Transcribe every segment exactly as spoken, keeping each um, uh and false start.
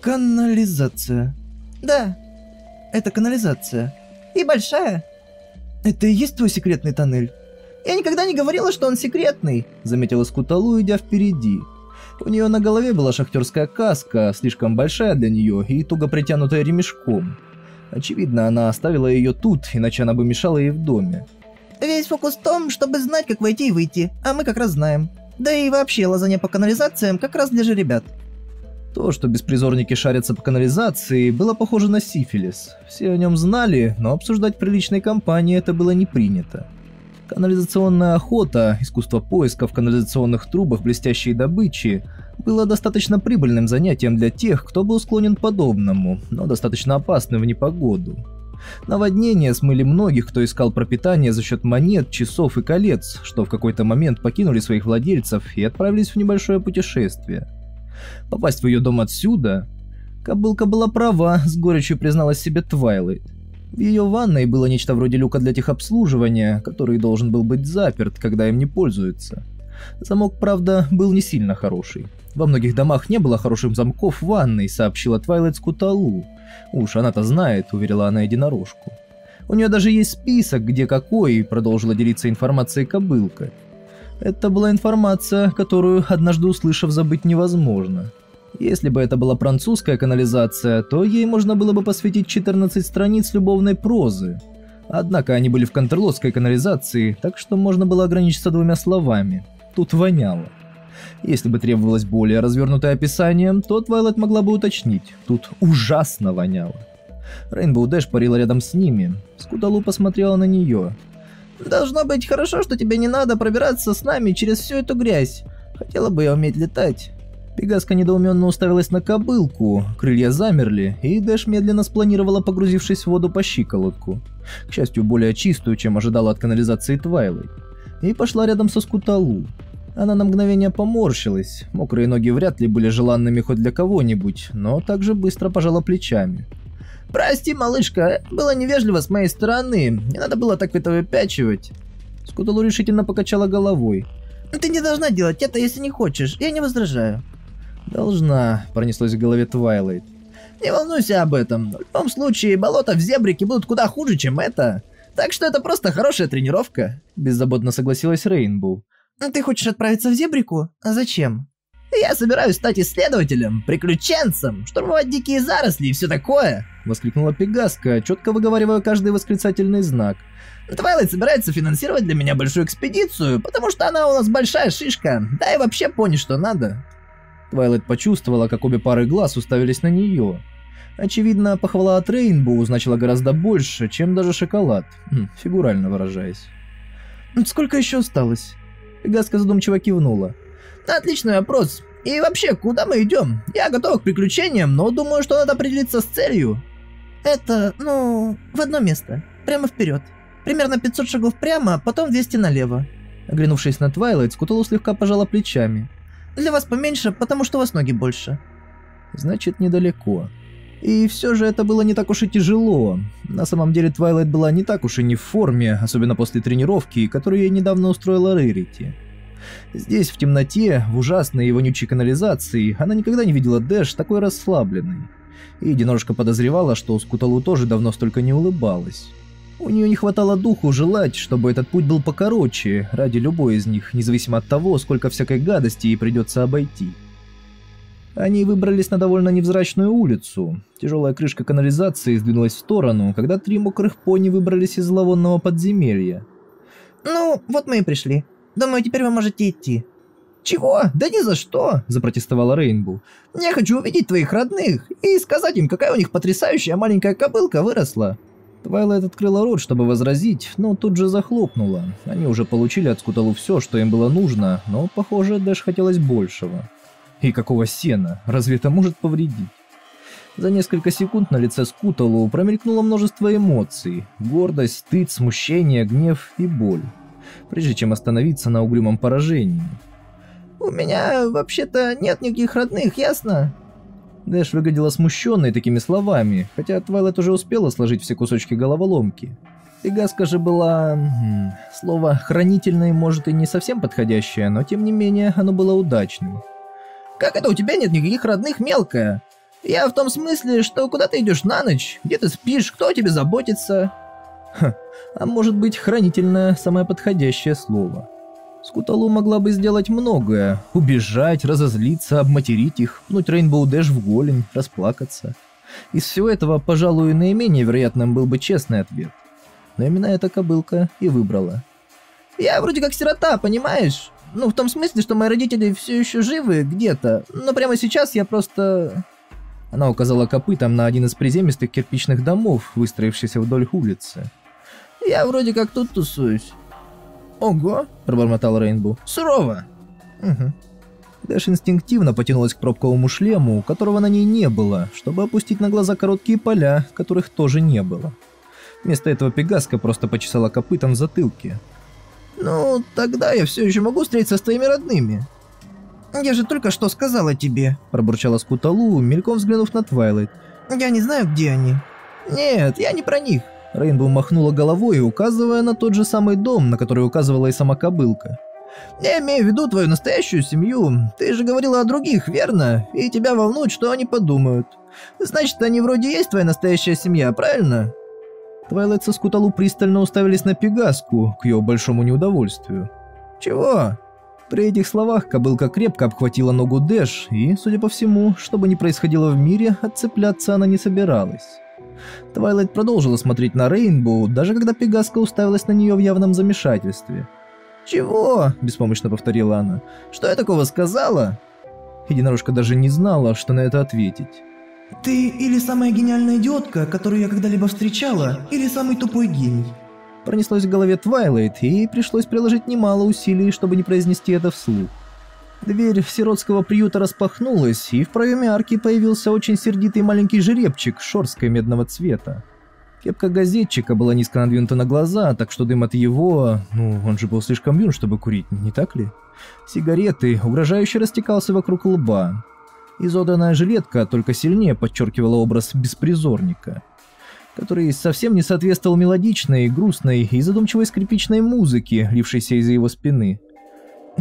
Канализация. Да, это канализация. И большая. Это и есть твой секретный тоннель? Я никогда не говорила, что он секретный, заметила Скуталу, идя впереди. У нее на голове была шахтерская каска, слишком большая для нее и туго притянутая ремешком. Очевидно, она оставила ее тут, иначе она бы мешала ей в доме. Весь фокус в том, чтобы знать, как войти и выйти, а мы как раз знаем. Да и вообще, лазанье по канализациям как раз для же ребят. То, что беспризорники шарятся по канализации, было похоже на сифилис. Все о нем знали, но обсуждать при личной компании это было не принято. Канализационная охота, искусство поиска в канализационных трубах блестящей добычи, было достаточно прибыльным занятием для тех, кто был склонен к подобному, но достаточно опасным в непогоду. Наводнения смыли многих, кто искал пропитание за счет монет, часов и колец, что в какой-то момент покинули своих владельцев и отправились в небольшое путешествие. Попасть в ее дом отсюда? Кобылка была права, с горечью призналась себе Твайлайт. В ее ванной было нечто вроде люка для техобслуживания, который должен был быть заперт, когда им не пользуются. Замок, правда, был не сильно хороший. Во многих домах не было хороших замков в ванной, сообщила Твайлайт Скуталу. Уж она-то знает, уверила она единорожку. У нее даже есть список, где какой, продолжила делиться информацией кобылка. Это была информация, которую, однажды услышав, забыть невозможно. Если бы это была французская канализация, то ей можно было бы посвятить четырнадцать страниц любовной прозы. Однако они были в контрлотской канализации, так что можно было ограничиться двумя словами. Тут воняло. Если бы требовалось более развернутое описание, то Твайлайт могла бы уточнить. Тут ужасно воняло. Рейнбоу Дэш парила рядом с ними. Скуталу посмотрела на нее. «Должно быть хорошо, что тебе не надо пробираться с нами через всю эту грязь. Хотела бы я уметь летать». Пегаска недоуменно уставилась на кобылку, крылья замерли, и Дэш медленно спланировала, погрузившись в воду по щиколотку. К счастью, более чистую, чем ожидала от канализации Твайлайт. И пошла рядом со Скуталу. Она на мгновение поморщилась, мокрые ноги вряд ли были желанными хоть для кого-нибудь, но также быстро пожала плечами. «Прости, малышка, было невежливо с моей стороны, не надо было так это выпячивать». Скуталу решительно покачала головой. «Ты не должна делать это, если не хочешь, я не возражаю». «Должна», — пронеслось в голове Твайлайт. «Не волнуйся об этом, в любом случае болота в Зебрике будут куда хуже, чем это, так что это просто хорошая тренировка», — беззаботно согласилась Рейнбоу. «Ты хочешь отправиться в Зебрику? А зачем?» «Я собираюсь стать исследователем, приключенцем, штурмовать дикие заросли и все такое!» — воскликнула Пегаска, четко выговаривая каждый восклицательный знак. «Твайлайт собирается финансировать для меня большую экспедицию, потому что она у нас большая шишка, да и вообще пони, что надо!» Твайлайт почувствовала, как обе пары глаз уставились на нее. Очевидно, похвала от Рейнбоу значила гораздо больше, чем даже шоколад, фигурально выражаясь. «Сколько еще осталось?» — Пегаска задумчиво кивнула. «Отличный вопрос. И вообще, куда мы идем? Я готова к приключениям, но думаю, что надо определиться с целью». «Это, ну, в одно место. Прямо вперед. Примерно пятьсот шагов прямо, потом двести налево». Оглянувшись на Твайлайт, Скуталу слегка пожала плечами. «Для вас поменьше, потому что у вас ноги больше». «Значит, недалеко». И все же это было не так уж и тяжело. На самом деле, Твайлайт была не так уж и не в форме, особенно после тренировки, которую ей недавно устроила Рерити. Здесь, в темноте, в ужасной и вонючей канализации, она никогда не видела Дэш такой расслабленной. И единорожка подозревала, что Скуталу тоже давно столько не улыбалась. У нее не хватало духу желать, чтобы этот путь был покороче, ради любой из них, независимо от того, сколько всякой гадости ей придется обойти. Они выбрались на довольно невзрачную улицу. Тяжелая крышка канализации сдвинулась в сторону, когда три мокрых пони выбрались из зловонного подземелья. «Ну, вот мы и пришли. Думаю, теперь вы можете идти». «Чего? Да ни за что!» – запротестовала Рейнбоу. «Я хочу увидеть твоих родных и сказать им, какая у них потрясающая маленькая кобылка выросла». Твайлайт открыла рот, чтобы возразить, но тут же захлопнула. Они уже получили от Скуталу все, что им было нужно, но, похоже, Дэш хотелось большего. И какого сена? Разве это может повредить? За несколько секунд на лице Скуталу промелькнуло множество эмоций – гордость, стыд, смущение, гнев и боль. Прежде чем остановиться на угрюмом поражении. «У меня вообще-то нет никаких родных, ясно?» Дэш выглядела смущенной такими словами, хотя Твайлайт уже успела сложить все кусочки головоломки. Пегаска же была... Хм, слово «хранительное» может и не совсем подходящее, но тем не менее оно было удачным. «Как это у тебя нет никаких родных, мелкая? Я в том смысле, что куда ты идешь на ночь, где ты спишь, кто о тебе заботится. Ха, а может быть, хранительное самое подходящее слово. Скуталу могла бы сделать многое: убежать, разозлиться, обматерить их, пнуть Рейнбоу Дэш в голень, расплакаться. Из всего этого, пожалуй, наименее вероятным был бы честный ответ. Но именно эта кобылка и выбрала. Я вроде как сирота, понимаешь? Ну, в том смысле, что мои родители все еще живы где-то, но прямо сейчас я просто... Она указала копытом на один из приземистых кирпичных домов, выстроившихся вдоль улицы. Я вроде как тут тусуюсь. Ого, пробормотал Рейнбоу. Сурово. Угу. Дэш инстинктивно потянулась к пробковому шлему, которого на ней не было, чтобы опустить на глаза короткие поля, которых тоже не было. Вместо этого Пегаска просто почесала копытом в затылке. Ну, тогда я все еще могу встретиться с твоими родными. Я же только что сказала тебе, пробурчала Скуталу, мельком взглянув на Твайлайт. Я не знаю, где они. Нет, я не про них. Рейнбоу махнула головой, указывая на тот же самый дом, на который указывала и сама кобылка. Я имею в виду твою настоящую семью. Ты же говорила о других, верно? И тебя волнует, что они подумают. Значит, они вроде есть твоя настоящая семья, правильно? Твайлайт со Скуталу пристально уставились на Пегаску, к ее большому неудовольствию. Чего? При этих словах кобылка крепко обхватила ногу Дэш, и, судя по всему, что бы ни происходило в мире, отцепляться она не собиралась. Твайлайт продолжила смотреть на Рейнбоу, даже когда Пегаска уставилась на нее в явном замешательстве. «Чего?» – беспомощно повторила она. «Что я такого сказала?» Единорожка даже не знала, что на это ответить. «Ты или самая гениальная идиотка, которую я когда-либо встречала, или самый тупой гений». Пронеслось в голове Твайлайт, и ей пришлось приложить немало усилий, чтобы не произнести это вслух. Дверь сиротского приюта распахнулась, и в проеме арки появился очень сердитый маленький жеребчик с шорсткой медного цвета. Кепка газетчика была низко надвинута на глаза, так что дым от его... Ну, он же был слишком юн, чтобы курить, не так ли? Сигареты угрожающе растекался вокруг лба. Изодранная жилетка только сильнее подчеркивала образ беспризорника, который совсем не соответствовал мелодичной, грустной и задумчивой скрипичной музыке, лившейся из-за его спины.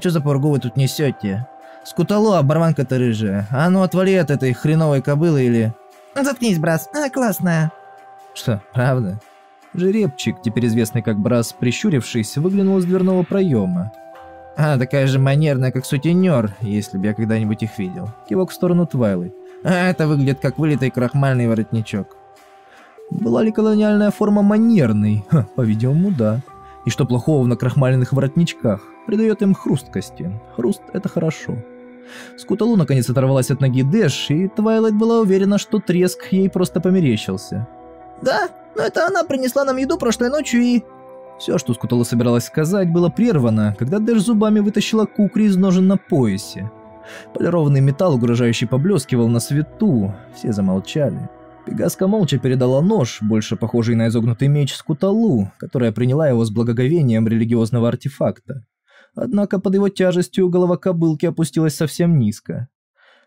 «Чё за поргу вы тут несёте? Скуталу, оборванка-то рыжая. А ну отвали от этой хреновой кобылы или...» «Заткнись, Брас, она классная». «Что, правда?» Жеребчик, теперь известный как Брас, прищурившись, выглянул из дверного проема. «Она такая же манерная, как сутенёр, если бы я когда-нибудь их видел». Кивок в сторону Твайлы. «А это выглядит как вылитый крахмальный воротничок». Была ли колониальная форма манерной? Ха, по-видимому, да. И что плохого в накрахмаленных воротничках? Придает им хрусткости. Хруст — это хорошо. Скуталу наконец оторвалась от ноги Дэш, и Твайлайт была уверена, что треск ей просто померещился. «Да, но это она принесла нам еду прошлой ночью и...» Все, что Скуталу собиралась сказать, было прервано, когда Дэш зубами вытащила кукри из ножен на поясе. Полированный металл угрожающе поблескивал на свету. Все замолчали. Пегаска молча передала нож, больше похожий на изогнутый меч, Скуталу, которая приняла его с благоговением религиозного артефакта. Однако под его тяжестью голова кобылки опустилась совсем низко.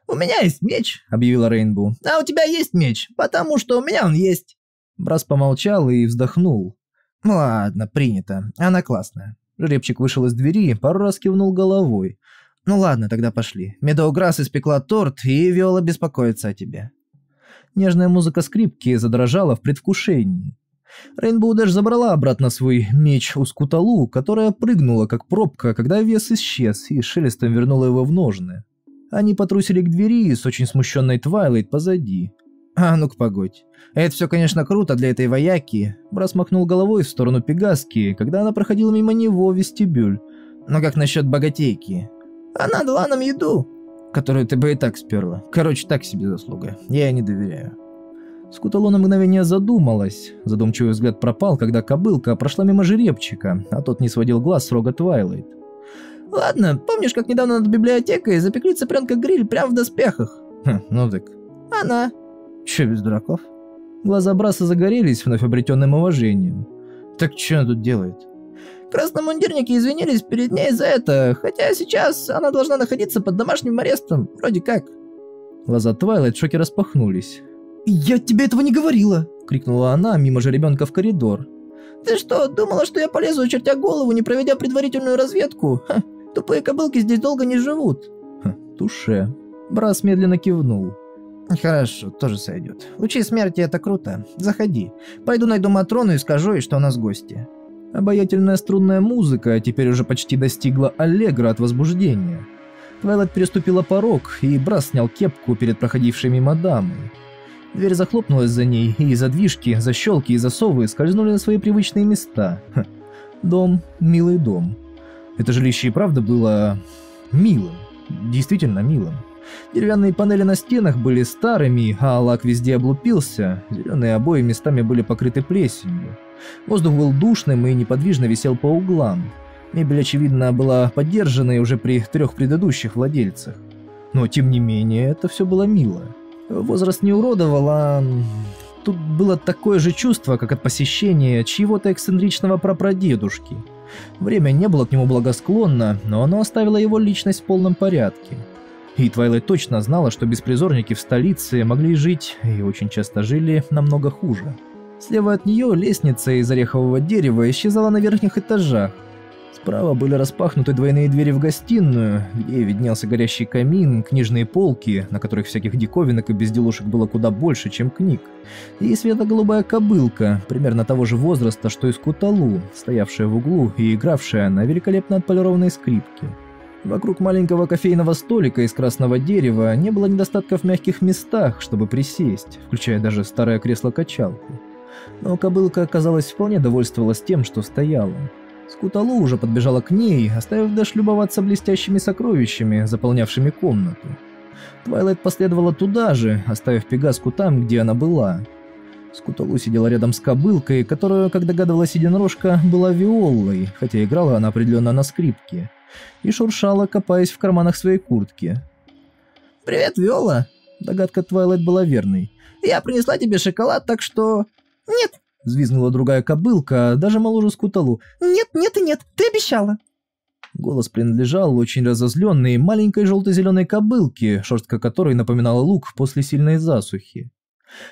«У меня есть меч», — объявила Рейнбоу. «А у тебя есть меч, потому что у меня он есть». Брас помолчал и вздохнул. «Ладно, принято. Она классная». Жеребчик вышел из двери, пару раз кивнул головой. «Ну ладно, тогда пошли. Медоуграсс испекла торт, и Виола беспокоится о тебе». Нежная музыка скрипки задрожала в предвкушении. Рейнбоу Дэш забрала обратно свой меч у Скуталу, которая прыгнула как пробка, когда вес исчез, и шелестом вернула его в ножны. Они потрусили к двери с очень смущенной Твайлайт позади. «А ну-ка погодь. Это все, конечно, круто для этой вояки», — Брас махнул головой в сторону Пегаски, когда она проходила мимо него в вестибюль. «Но как насчет богатейки? Она дала нам еду, которую ты бы и так сперла. Короче, так себе заслуга. Я ей не доверяю». Скуталу на мгновение задумалась. Задумчивый взгляд пропал, когда кобылка прошла мимо жеребчика, а тот не сводил глаз с рога Твайлайт. «Ладно, помнишь, как недавно над библиотекой запекли цыпленка-гриль прямо в доспехах?» «Хм, ну так». «Она». «Чё без дураков?» Глаза Браса загорелись вновь обретенным уважением. «Так чё она тут делает?» «Красномундирники извинились перед ней за это, хотя сейчас она должна находиться под домашним арестом, вроде как». Глаза Твайлайт в шоке распахнулись. «Я тебе этого не говорила!» — крикнула она мимо жеребенка в коридор. «Ты что, думала, что я полезу, чертя голову, не проведя предварительную разведку? Ха, тупые кобылки здесь долго не живут!» «Ха, туше!» Брас медленно кивнул. Хорошо, тоже сойдет. Лучи смерти — это круто. Заходи. Пойду найду Матрону и скажу ей, что у нас гости. Обаятельная струнная музыка теперь уже почти достигла аллегро от возбуждения. Твайлайт переступила порог, и Брас снял кепку перед проходившей мимо дамой. Дверь захлопнулась за ней, и задвижки, защелки и засовы скользнули на свои привычные места. Ха. Дом, милый дом. Это жилище и правда было милым, действительно милым. Деревянные панели на стенах были старыми, а лак везде облупился, зеленые обои местами были покрыты плесенью. Воздух был душным и неподвижно висел по углам. Мебель, очевидно, была подержанной уже при трех предыдущих владельцах. Но, тем не менее, это все было мило. Возраст не уродовал, а... Тут было такое же чувство, как от посещения чьего-то эксцентричного прапрадедушки. Время не было к нему благосклонно, но оно оставило его личность в полном порядке. И Твайлайт точно знала, что беспризорники в столице могли жить, и очень часто жили, намного хуже. Слева от нее лестница из орехового дерева исчезала на верхних этажах. Справа были распахнуты двойные двери в гостиную, где виднелся горящий камин, книжные полки, на которых всяких диковинок и безделушек было куда больше, чем книг, и светло-голубая кобылка, примерно того же возраста, что и Скуталу, стоявшая в углу и игравшая на великолепно отполированной скрипке. Вокруг маленького кофейного столика из красного дерева не было недостатка в мягких местах, чтобы присесть, включая даже старое кресло-качалку. Но кобылка, казалось, вполне довольствовалась тем, что стояла. Скуталу уже подбежала к ней, оставив Дэш любоваться блестящими сокровищами, заполнявшими комнату. Твайлайт последовала туда же, оставив Пегаску там, где она была. Скуталу сидела рядом с кобылкой, которая, как догадывалась единорожка, была виолой, хотя играла она определенно на скрипке, и шуршала, копаясь в карманах своей куртки. «Привет, Виола!» Догадка Твайлайт была верной. «Я принесла тебе шоколад, так что...» «Нет!» — взвизгнула другая кобылка, даже моложе Скуталу. «Нет, нет и нет! Ты обещала!» Голос принадлежал очень разозленной маленькой желто-зеленой кобылке, шерстка которой напоминала лук после сильной засухи.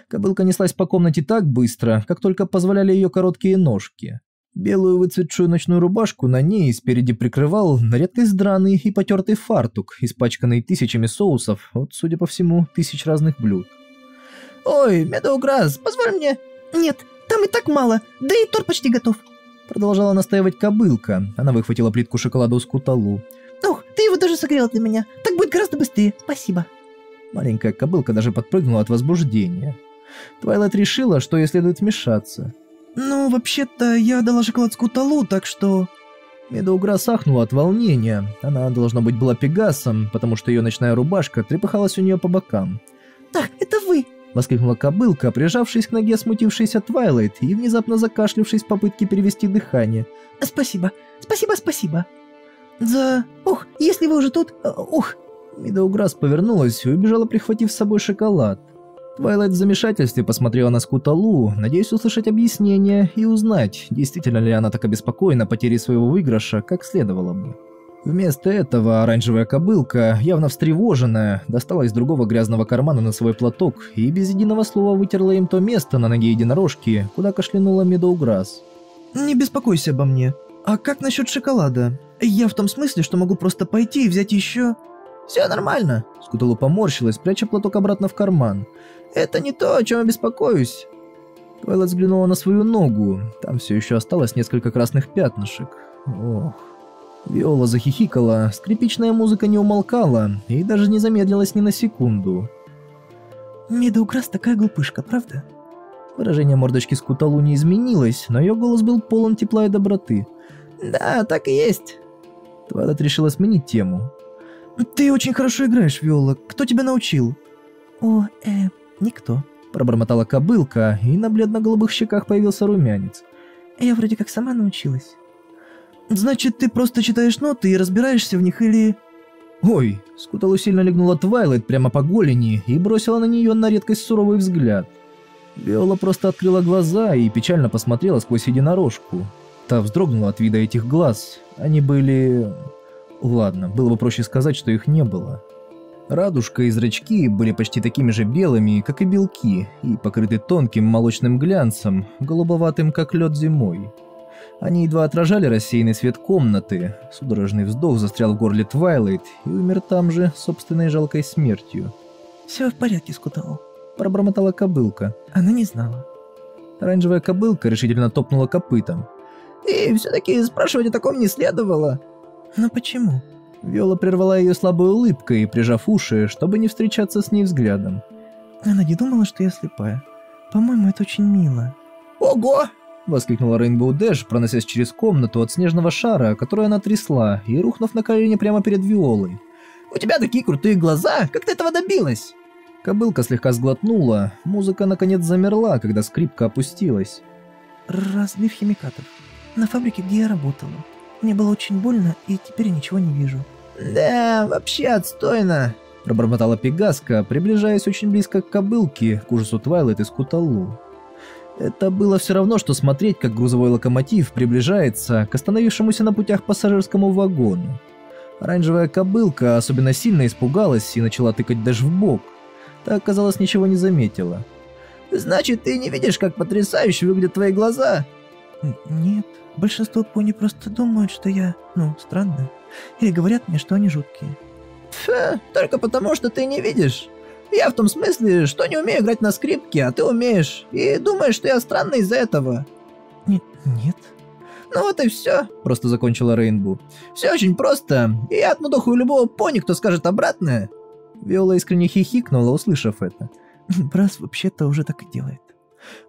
Кобылка неслась по комнате так быстро, как только позволяли ее короткие ножки. Белую выцветшую ночную рубашку на ней спереди прикрывал на редкость драный и потертый фартук, испачканный тысячами соусов, вот, судя по всему, тысяч разных блюд. «Ой, Медоуграсс, позволь мне...» «Нет, там и так мало, да и торт почти готов», — продолжала настаивать кобылка. Она выхватила плитку шоколада у Скуталу. «Ох, ты его даже согрела для меня, так будет гораздо быстрее, спасибо». Маленькая кобылка даже подпрыгнула от возбуждения. Твайлайт решила, что ей следует вмешаться. «Ну, вообще-то, я дала шоколад Скуталу, так что...» Медоуграсс ахнула от волнения. Она, должно быть, была Пегасом, потому что ее ночная рубашка трепыхалась у нее по бокам. «Так, это вы!» — воскликнула кобылка, прижавшись к ноге смутившейся Твайлайт и внезапно закашлявшись в попытке перевести дыхание. «Спасибо, спасибо, спасибо. За... Ох, если вы уже тут... Ох!» Медоуграсс повернулась и убежала, прихватив с собой шоколад. Твайлайт в замешательстве посмотрела на Скуталу, надеясь услышать объяснение и узнать, действительно ли она так обеспокоена потерей своего выигрыша, как следовало бы. Вместо этого оранжевая кобылка, явно встревоженная, достала из другого грязного кармана на свой платок и без единого слова вытерла им то место на ноге единорожки, куда кашлянула Медоуграсс. «Не беспокойся обо мне. А как насчет шоколада? Я в том смысле, что могу просто пойти и взять еще...» «Все нормально», — Скуталу поморщилась, пряча платок обратно в карман. «Это не то, о чем я беспокоюсь». Твайлайт взглянула на свою ногу. Там все еще осталось несколько красных пятнышек. Ох. Виола захихикала, скрипичная музыка не умолкала и даже не замедлилась ни на секунду. «Медоуграсс такая глупышка, правда?» Выражение мордочки Скуталу не изменилось, но ее голос был полон тепла и доброты. «Да, так и есть». Твайлайт решила сменить тему. «Ты очень хорошо играешь, Виола. Кто тебя научил?» «О, э, никто», — пробормотала кобылка, и на бледно-голубых щеках появился румянец. «Я вроде как сама научилась». «Значит, ты просто читаешь ноты и разбираешься в них, или...» «Ой!» — Скуталу сильно легнула Твайлайт прямо по голени и бросила на нее на редкость суровый взгляд. Виола просто открыла глаза и печально посмотрела сквозь единорожку. Та вздрогнула от вида этих глаз. Они были... Ладно, было бы проще сказать, что их не было. Радужка и зрачки были почти такими же белыми, как и белки, и покрыты тонким молочным глянцем, голубоватым, как лед зимой. Они едва отражали рассеянный свет комнаты. Судорожный вздох застрял в горле Твайлайт и умер там же собственной жалкой смертью. «Все в порядке, Скутал», – пробормотала кобылка. Она не знала. Оранжевая кобылка решительно топнула копытом. «И все-таки спрашивать о таком не следовало». «Но почему?» Виола прервала ее слабой улыбкой, прижав уши, чтобы не встречаться с ней взглядом. «Она не думала, что я слепая. По-моему, это очень мило». «Ого!» – воскликнула Рейнбоу Дэш, проносясь через комнату от снежного шара, который она трясла, и рухнув на колени прямо перед Виолой. «У тебя такие крутые глаза! Как ты этого добилась?» Кобылка слегка сглотнула, музыка наконец замерла, когда скрипка опустилась. «Разлив химикатов. На фабрике, где я работала. Мне было очень больно, и теперь я ничего не вижу». «Да, вообще отстойно», – пробормотала Пегаска, приближаясь очень близко к кобылке, к ужасу Твайлайт и Скуталу. Это было все равно, что смотреть, как грузовой локомотив приближается к остановившемуся на путях пассажирскому вагону. Оранжевая кобылка особенно сильно испугалась и начала тыкать даже в бок. Та, казалось, ничего не заметила. «Значит, ты не видишь, как потрясающе выглядят твои глаза?» «Нет, большинство пони просто думают, что я, ну, странная. Или говорят мне, что они жуткие». «Фе, только потому, что ты не видишь. Я в том смысле, что не умею играть на скрипке, а ты умеешь. И думаешь, что я странная из-за этого». «Нет, нет». «Ну вот и все», — просто закончила Рейнбоу. «Все очень просто, и я отмудохаю любого пони, кто скажет обратное». Виола искренне хихикнула, услышав это. «Брас вообще-то уже так и делает».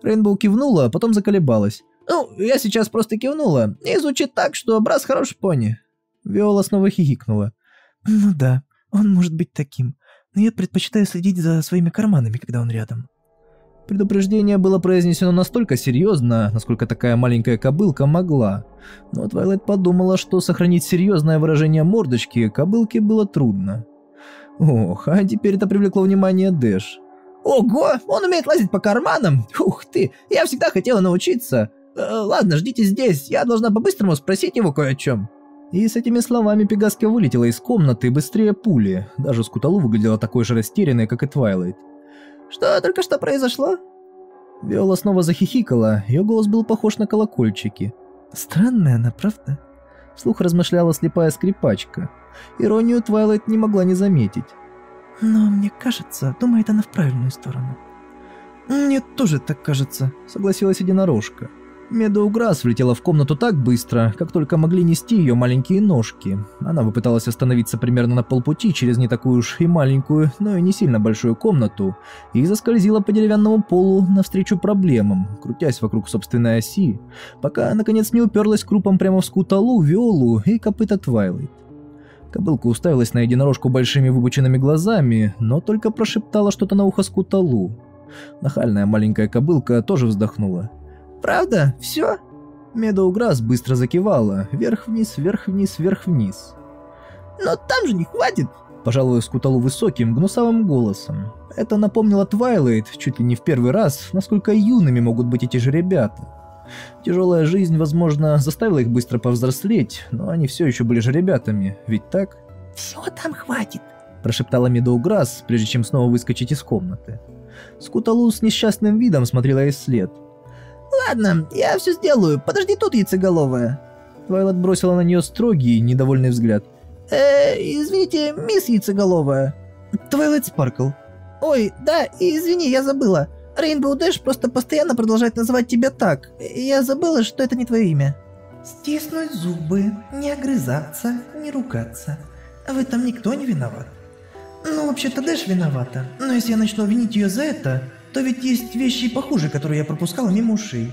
Рейнбоу кивнула, а потом заколебалась. «Ну, я сейчас просто кивнула, и звучит так, что Брас хороший пони». Виола снова хихикнула. «Ну да, он может быть таким, но я предпочитаю следить за своими карманами, когда он рядом». Предупреждение было произнесено настолько серьезно, насколько такая маленькая кобылка могла. Но Твайлайт подумала, что сохранить серьезное выражение мордочки кобылке было трудно. Ох, а теперь это привлекло внимание Дэш. «Ого, он умеет лазить по карманам? Ух ты, я всегда хотела научиться. Э, ладно, ждите здесь, я должна по-быстрому спросить его кое о чем». И с этими словами Пегаска вылетела из комнаты быстрее пули. Даже Скуталу выглядела такой же растерянной, как и Твайлайт. «Что только что произошло?» Виола снова захихикала, ее голос был похож на колокольчики. «Странная она, правда?» Вслух размышляла слепая скрипачка. Иронию Твайлайт не могла не заметить. «Но мне кажется, думает она в правильную сторону». «Мне тоже так кажется», — согласилась единорожка. Медоу Грасс влетела в комнату так быстро, как только могли нести ее маленькие ножки. Она попыталась остановиться примерно на полпути через не такую уж и маленькую, но и не сильно большую комнату, и заскользила по деревянному полу навстречу проблемам, крутясь вокруг собственной оси, пока наконец не уперлась крупом прямо в Скуталу, Виолу и копыта Твайлайт. Кобылка уставилась на единорожку большими выпученными глазами, но только прошептала что-то на ухо Скуталу. Нахальная маленькая кобылка тоже вздохнула. «Правда? Все?» Медоу Грасс быстро закивала, вверх-вниз, вверх-вниз, вверх-вниз. «Но там же не хватит!» Пожалуй, Скуталу высоким, гнусавым голосом. Это напомнило Твайлайт чуть ли не в первый раз, насколько юными могут быть эти же ребята. Тяжелая жизнь, возможно, заставила их быстро повзрослеть, но они все еще были же ребятами, ведь так? «Все там хватит!» прошептала Медоу Грасс, прежде чем снова выскочить из комнаты. Скуталу с несчастным видом смотрела ей вслед. «Ладно, я все сделаю, подожди тут, яйцеголовая». Твайлайт бросила на нее строгий, недовольный взгляд. «Э, извините, мисс яйцеголовая». «Твайлайт Спаркл». «Ой, да, извини, я забыла. Рейнбоу Дэш просто постоянно продолжает называть тебя так. Я забыла, что это не твое имя». «Стиснуть зубы, не огрызаться, не ругаться. В этом никто не виноват. Ну, вообще-то Дэш виновата, но если я начну винить ее за это... то ведь есть вещи похуже, которые я пропускала мимо ушей.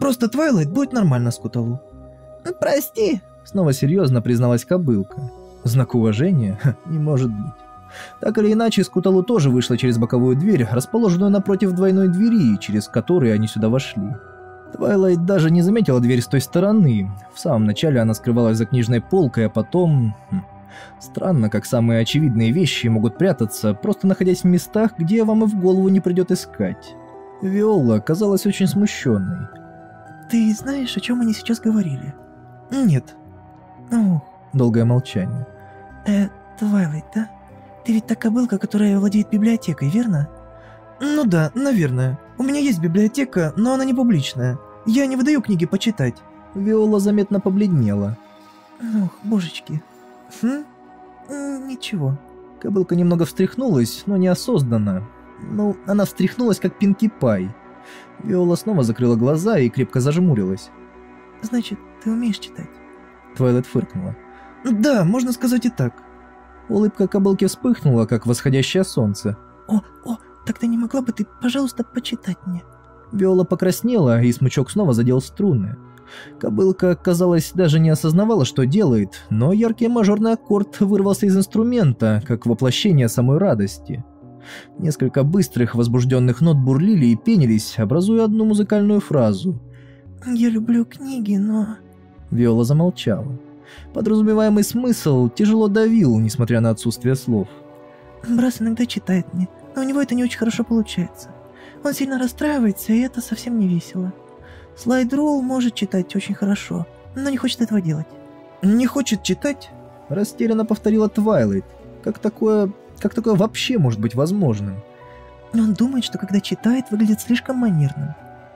Просто Твайлайт будет нормально, Скуталу». «Прости», — снова серьезно призналась кобылка. Знак уважения? Ха, не может быть. Так или иначе, Скуталу тоже вышла через боковую дверь, расположенную напротив двойной двери, через которую они сюда вошли. Твайлайт даже не заметила дверь с той стороны. В самом начале она скрывалась за книжной полкой, а потом... Странно, как самые очевидные вещи могут прятаться, просто находясь в местах, где вам и в голову не придет искать. Виола казалась очень смущенной. «Ты знаешь, о чем они сейчас говорили?» «Нет». «Ох». Долгое молчание. «Э, Твайлайт, да? Ты ведь та кобылка, которая владеет библиотекой, верно?» «Ну да, наверное. У меня есть библиотека, но она не публичная. Я не выдаю книги почитать». Виола заметно побледнела. «Ох, божечки». «Хм? Ничего». Кобылка немного встряхнулась, но неосознанно. Ну, она встряхнулась, как Пинки Пай. Виола снова закрыла глаза и крепко зажмурилась. «Значит, ты умеешь читать?» Твайлайт фыркнула. «Да, можно сказать и так». Улыбка кобылки вспыхнула, как восходящее солнце. «О, о, тогда не могла бы ты, пожалуйста, почитать мне?» Виола покраснела, и смычок снова задел струны. Кобылка, казалось, даже не осознавала, что делает, но яркий мажорный аккорд вырвался из инструмента, как воплощение самой радости. Несколько быстрых, возбужденных нот бурлили и пенились, образуя одну музыкальную фразу. «Я люблю книги, но...» Виола замолчала. Подразумеваемый смысл тяжело давил, несмотря на отсутствие слов. «Брас иногда читает мне, но у него это не очень хорошо получается. Он сильно расстраивается, и это совсем не весело. Слайдролл может читать очень хорошо, но не хочет этого делать». «Не хочет читать?» – растерянно повторила Твайлайт. «Как такое... как такое вообще может быть возможным?» «Он думает, что когда читает, выглядит слишком манерным».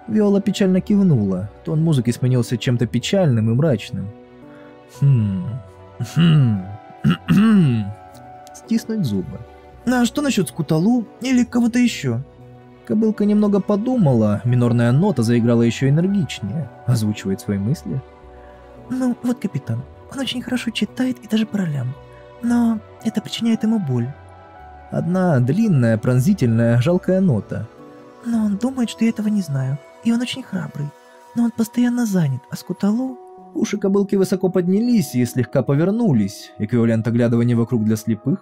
Виола печально кивнула. Тон музыки сменился чем-то печальным и мрачным. «Хм... хм... хм...» Стиснуть зубы. «А что насчет Скуталу или кого-то еще?» Кобылка немного подумала, минорная нота заиграла еще энергичнее. Озвучивает свои мысли. «Ну, вот капитан. Он очень хорошо читает и даже по ролям. Но это причиняет ему боль». Одна длинная, пронзительная, жалкая нота. «Но он думает, что я этого не знаю. И он очень храбрый. Но он постоянно занят, а Скуталу...» Уши кобылки высоко поднялись и слегка повернулись. Эквивалент оглядывания вокруг для слепых.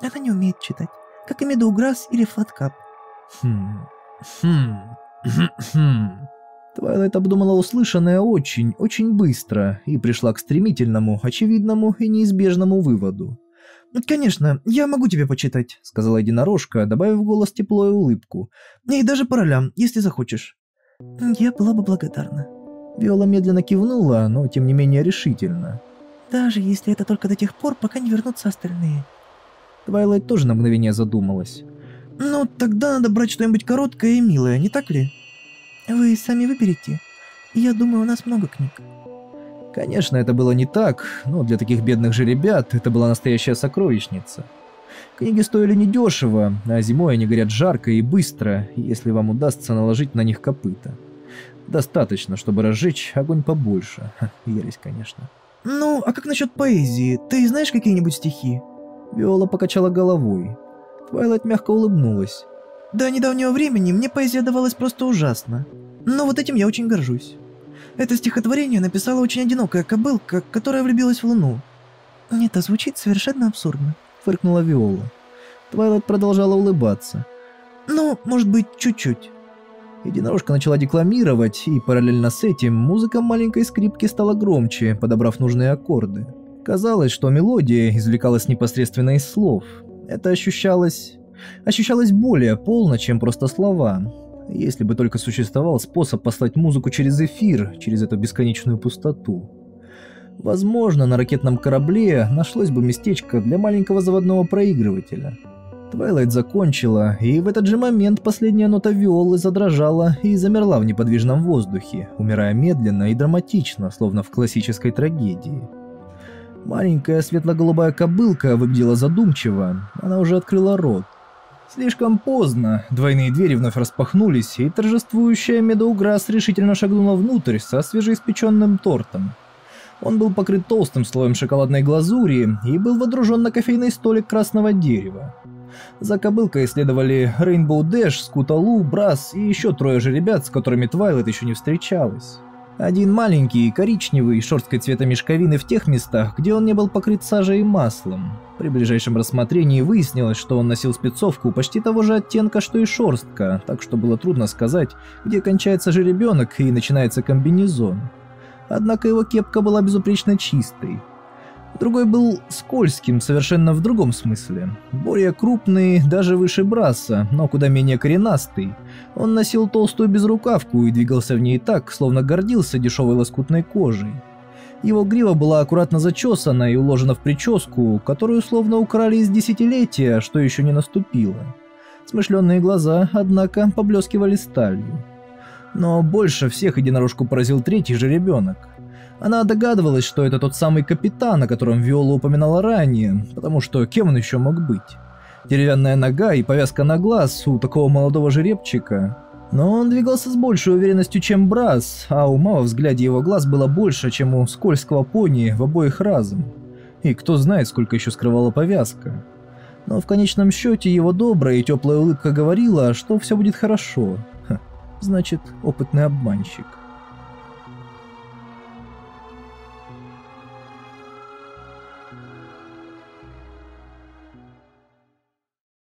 «Она не умеет читать. Как и Медоуграсс или Флаткап». «Хм... хм... хм... хм...» Твайлайт обдумала услышанное очень, очень быстро и пришла к стремительному, очевидному и неизбежному выводу. «Конечно, я могу тебе почитать», — сказала единорожка, добавив в голос тепло и улыбку. «И даже по ролям, если захочешь». «Я была бы благодарна». Виола медленно кивнула, но тем не менее решительно. «Даже если это только до тех пор, пока не вернутся остальные». Твайлайт тоже на мгновение задумалась. «Ну, тогда надо брать что-нибудь короткое и милое, не так ли?» «Вы сами выберете. Я думаю, у нас много книг». Конечно, это было не так, но для таких бедных же ребят это была настоящая сокровищница. Книги стоили недешево, а зимой они горят жарко и быстро, если вам удастся наложить на них копыта. Достаточно, чтобы разжечь огонь побольше. Ха, ересь, конечно. «Ну, а как насчет поэзии? Ты знаешь какие-нибудь стихи?» Виола покачала головой. Твайлайт мягко улыбнулась. «До недавнего времени мне поэзия давалась просто ужасно. Но вот этим я очень горжусь. Это стихотворение написала очень одинокая кобылка, которая влюбилась в луну». «Это звучит совершенно абсурдно», — фыркнула Виола. Твайлайт продолжала улыбаться. «Ну, может быть, чуть-чуть». Единорожка начала декламировать, и параллельно с этим музыка маленькой скрипки стала громче, подобрав нужные аккорды. Казалось, что мелодия извлекалась непосредственно из слов. Это ощущалось... ощущалось более полно, чем просто слова. Если бы только существовал способ послать музыку через эфир, через эту бесконечную пустоту. Возможно, на ракетном корабле нашлось бы местечко для маленького заводного проигрывателя. Твайлайт закончила, и в этот же момент последняя нота Виолы задрожала и замерла в неподвижном воздухе, умирая медленно и драматично, словно в классической трагедии. Маленькая светло-голубая кобылка выглядела задумчиво, она уже открыла рот. Слишком поздно, двойные двери вновь распахнулись, и торжествующая Медоуграсс решительно шагнула внутрь со свежеиспеченным тортом. Он был покрыт толстым слоем шоколадной глазури и был водружен на кофейный столик красного дерева. За кобылкой следовали Рейнбоу Дэш, Скуталу, Брас и еще трое же ребят, с которыми Твайлайт еще не встречалась. Один маленький, коричневый, шерсткой цвета мешковины в тех местах, где он не был покрыт сажей и маслом. При ближайшем рассмотрении выяснилось, что он носил спецовку почти того же оттенка, что и шерстка, так что было трудно сказать, где кончается жеребенок и начинается комбинезон. Однако его кепка была безупречно чистой. Другой был скользким, совершенно в другом смысле. Более крупный, даже выше Браса, но куда менее коренастый. Он носил толстую безрукавку и двигался в ней так, словно гордился дешевой лоскутной кожей. Его грива была аккуратно зачесана и уложена в прическу, которую словно украли из десятилетия, что еще не наступило. Смышленные глаза, однако, поблескивали сталью. Но больше всех единорожку поразил третий жеребенок. Она догадывалась, что это тот самый капитан, о котором Виола упоминала ранее, потому что кем он еще мог быть? Деревянная нога и повязка на глаз у такого молодого жеребчика. Но он двигался с большей уверенностью, чем Брас, а ума во взгляде его глаз было больше, чем у скользкого пони в обоих разом. И кто знает, сколько еще скрывала повязка. Но в конечном счете его добрая и теплая улыбка говорила, что все будет хорошо. Ха, значит, опытный обманщик.